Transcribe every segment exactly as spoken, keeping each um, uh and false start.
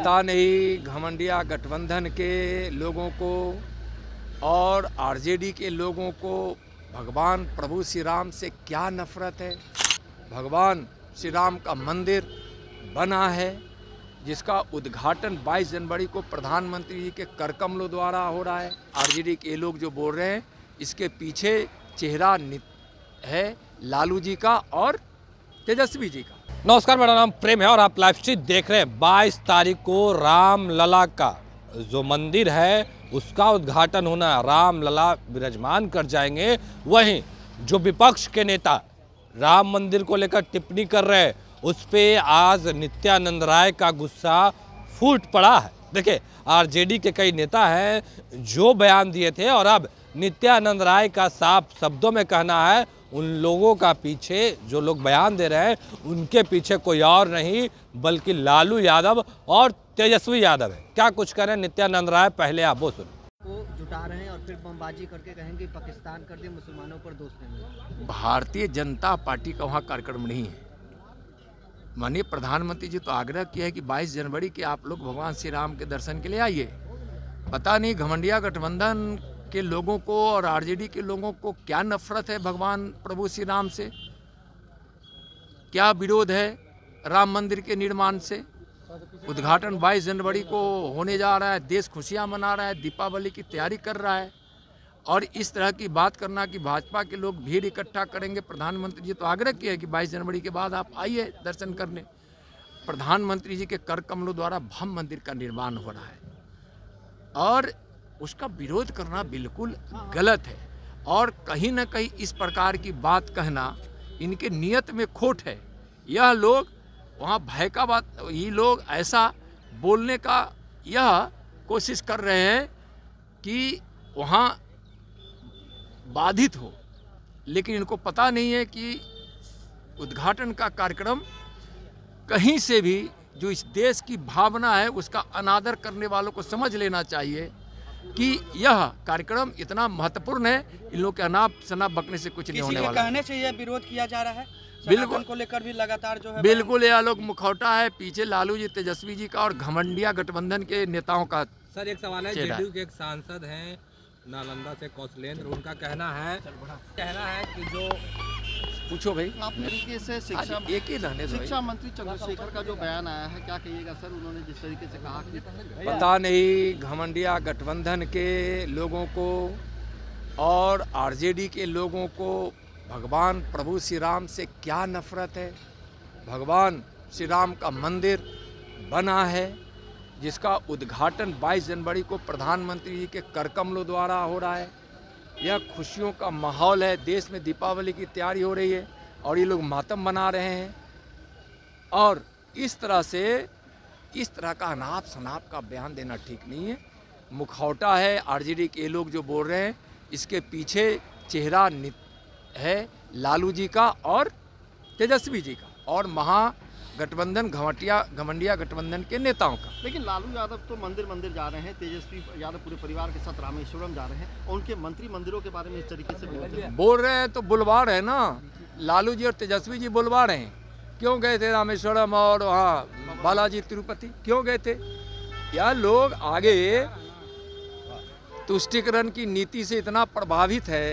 पता नहीं घमंडिया गठबंधन के लोगों को और आरजेडी के लोगों को भगवान प्रभु श्री राम से क्या नफरत है। भगवान श्री राम का मंदिर बना है जिसका उद्घाटन बाईस जनवरी को प्रधानमंत्री जी के करकमलों द्वारा हो रहा है। आरजेडी के लोग जो बोल रहे हैं इसके पीछे चेहरा है लालू जी का और तेजस्वी जी का। नमस्कार, मेरा नाम प्रेम है और आप लाइव स्ट्रीम देख रहे हैं। बाईस तारीख को राम लला का जो मंदिर है उसका उद्घाटन होना, राम लला विराजमान कर जाएंगे। वहीं जो विपक्ष के नेता राम मंदिर को लेकर टिप्पणी कर रहे हैं उस पर आज नित्यानंद राय का गुस्सा फूट पड़ा है। देखिए, आरजेडी के कई नेता हैं जो बयान दिए थे और अब नित्यानंद राय का साफ शब्दों में कहना है उन लोगों का पीछे जो लोग बयान दे रहे हैं उनके पीछे कोई और नहीं बल्कि लालू यादव और तेजस्वी यादव है। क्या कुछ करें नित्यानंद राय, पहले आप वो सुनो। वो जुटा रहे हैं और फिर बमबाजी करके कहेंगे पाकिस्तान कर दिया, मुसलमानों पर दोष नहीं। भारतीय जनता पार्टी का वहाँ कार्यक्रम नहीं है। माननीय प्रधानमंत्री जी तो आग्रह किया है कि बाईस जनवरी के आप लोग भगवान श्री राम के दर्शन के लिए आइए। पता नहीं घमंडिया गठबंधन के लोगों को और आरजेडी के लोगों को क्या नफरत है भगवान प्रभु श्री राम से, क्या विरोध है राम मंदिर के निर्माण से। उद्घाटन बाईस जनवरी को होने जा रहा है, देश खुशियां मना रहा है, दीपावली की तैयारी कर रहा है और इस तरह की बात करना कि भाजपा के लोग भीड़ इकट्ठा करेंगे। प्रधानमंत्री जी तो आग्रह किया है कि बाईस जनवरी के बाद आप आइए दर्शन करने। प्रधानमंत्री जी के कर कमलों द्वारा भव्य मंदिर का निर्माण हो रहा है और उसका विरोध करना बिल्कुल गलत है और कहीं ना कहीं इस प्रकार की बात कहना इनके नियत में खोट है। यह लोग वहाँ भय का बात, ये लोग ऐसा बोलने का यह कोशिश कर रहे हैं कि वहाँ बाधित हो, लेकिन इनको पता नहीं है कि उद्घाटन का कार्यक्रम कहीं से भी जो इस देश की भावना है उसका अनादर करने वालों को समझ लेना चाहिए कि यह कार्यक्रम इतना महत्वपूर्ण है। इन लोगों के अनाप शनाप बकने से कुछ नहीं होने वाला। कहने से यह विरोध किया जा रहा है, बिल्कुल को लेकर भी लगातार जो है बिल्कुल यह लोग मुखौटा है, पीछे लालू जी तेजस्वी जी का और घमंडिया गठबंधन के नेताओं का। सर, एक सवाल है, जेडीयू के एक सांसद हैं नालंदा से कौशलेंद्र, उनका कहना है कहना है कि जो पूछो भाई आप तरीके से शिक्षा एक ही रहने दो। शिक्षा मंत्री चंद्रशेखर का जो बयान आया है क्या कहिएगा सर? उन्होंने जिस तरीके से कहा कि पता नहीं घमंडिया गठबंधन के लोगों को और आरजेडी के लोगों को भगवान प्रभु श्री राम से क्या नफरत है। भगवान श्री राम का मंदिर बना है जिसका उद्घाटन बाईस जनवरी को प्रधानमंत्री जी के करकमलों द्वारा हो रहा है। यह खुशियों का माहौल है, देश में दीपावली की तैयारी हो रही है और ये लोग मातम मना रहे हैं और इस तरह से इस तरह का अनाप शनाप का बयान देना ठीक नहीं है, मुखौटा है। आरजेडी के लोग जो बोल रहे हैं इसके पीछे चेहरा है लालू जी का और तेजस्वी जी का और महा गठबंधन घमटिया घमंडिया गठबंधन के नेताओं का। लेकिन लालू यादव तो मंदिर मंदिर जा रहे हैं, तेजस्वी यादव पूरे परिवार के साथ रामेश्वरम जा रहे हैं और उनके मंत्री मंदिरों के बारे में इस तरीके से बोल रहे हैं बोल रहे हैं तो बुलवार है ना। लालू जी और तेजस्वी जी बुलवा रहे हैं। क्यों गए थे रामेश्वरम और वहाँ बालाजी तिरुपति क्यों गए थे? यह लोग आगे तुष्टिकरण की नीति से इतना प्रभावित है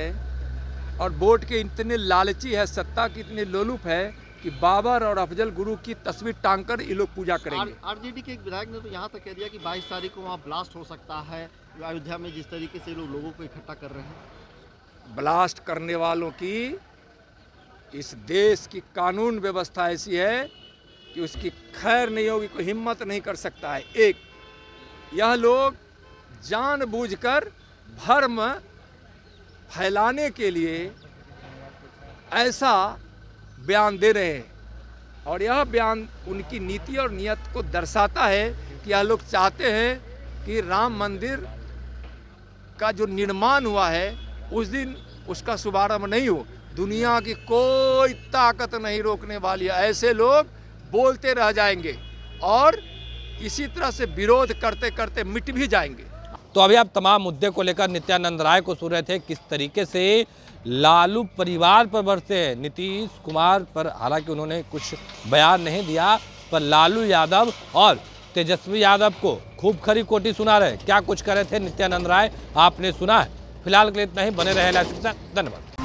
और वोट के इतने लालची है, सत्ता के इतने लोलुप है कि बाबर और अफजल गुरु की तस्वीर टांगकर ये लोग पूजा करेंगे। आरजेडी के एक विधायक ने तो यहाँ तक कह दिया कि बाईस तारीख को वहाँ ब्लास्ट हो सकता है अयोध्या में, जिस तरीके से लोग लोगों को इकट्ठा कर रहे हैं। ब्लास्ट करने वालों की इस देश की कानून व्यवस्था ऐसी है कि उसकी खैर नहीं होगी, कोई हिम्मत नहीं कर सकता है। एक, यह लोग जानबूझकर धर्म फैलाने के लिए ऐसा बयान दे रहे हैं और यह बयान उनकी नीति और नियत को दर्शाता है कि यह लोग चाहते हैं कि राम मंदिर का जो निर्माण हुआ है उस दिन उसका शुभारंभ नहीं हो। दुनिया की कोई ताकत नहीं रोकने वाली है। ऐसे लोग बोलते रह जाएंगे और इसी तरह से विरोध करते करते मिट भी जाएंगे। तो अभी आप तमाम मुद्दे को लेकर नित्यानंद राय को सुन रहे थे, किस तरीके से लालू परिवार पर बरसे हैं, नीतीश कुमार पर। हालांकि उन्होंने कुछ बयान नहीं दिया पर लालू यादव और तेजस्वी यादव को खूब खरी कोटी सुना रहे, क्या कुछ कर रहे थे नित्यानंद राय, आपने सुना है। फिलहाल के लिए इतना ही, बने रहे लाइव के साथ, धन्यवाद।